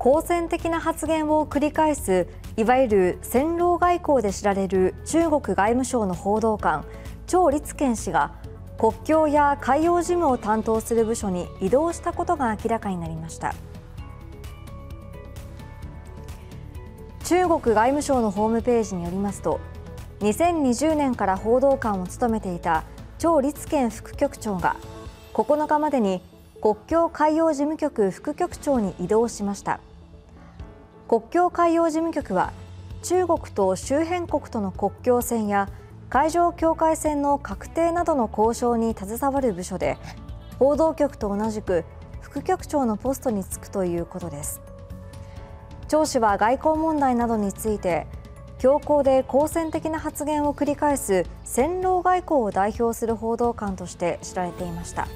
好戦的な発言を繰り返すいわゆる戦狼外交で知られる中国外務省の報道官趙立堅氏が国境や海洋事務を担当する部署に異動したことが明らかになりました。中国外務省のホームページによりますと、2020年から報道官を務めていた趙立堅副局長が9日までに国境海洋事務局副局長に異動しました。国境海洋事務局は中国と周辺国との国境線や海上境界線の確定などの交渉に携わる部署で、報道局と同じく副局長のポストに就くということです。趙氏は外交問題などについて、強硬で好戦的な発言を繰り返す戦狼外交を代表する報道官として知られていました。